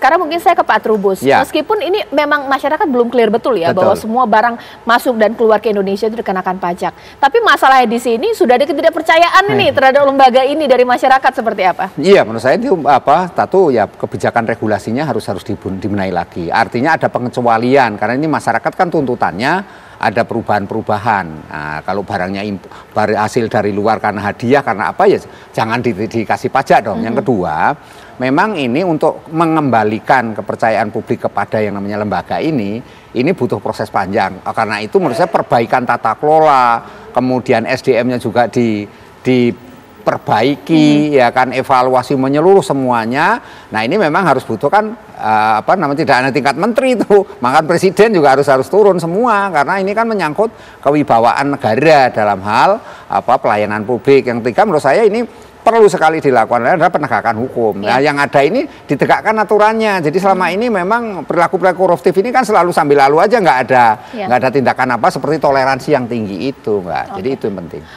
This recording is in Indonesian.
Sekarang mungkin saya ke Pak Trubus. Ya. Meskipun ini memang masyarakat belum clear betul ya, betul, bahwa semua barang masuk dan keluar ke Indonesia itu dikenakan pajak. Tapi masalahnya di sini sudah ada ketidakpercayaan ini terhadap lembaga ini dari masyarakat, seperti apa? Iya, menurut saya itu apa? Satu ya, kebijakan regulasinya harus dibenahi lagi. Artinya ada pengecualian karena ini masyarakat kan tuntutannya ada perubahan-perubahan. Nah, kalau barangnya hasil dari luar karena hadiah, karena apa ya, jangan dikasih pajak dong. Yang kedua, memang ini untuk mengembalikan kepercayaan publik kepada yang namanya lembaga ini butuh proses panjang. Karena itu menurut saya perbaikan tata kelola, kemudian SDM-nya juga diperbaiki, ya kan, evaluasi menyeluruh semuanya. Nah, ini memang harus butuhkan apa namanya, tidak hanya tingkat menteri itu, maka presiden juga harus turun semua, karena ini kan menyangkut kewibawaan negara dalam hal apa pelayanan publik. Yang ketiga menurut saya ini perlu sekali dilakukan adalah penegakan hukum. Nah, yang ada ini ditegakkan aturannya. Jadi selama ini memang perilaku koruptif ini kan selalu sambil lalu aja, nggak ada tindakan apa seperti toleransi yang tinggi itu, Mbak. Jadi itu yang penting.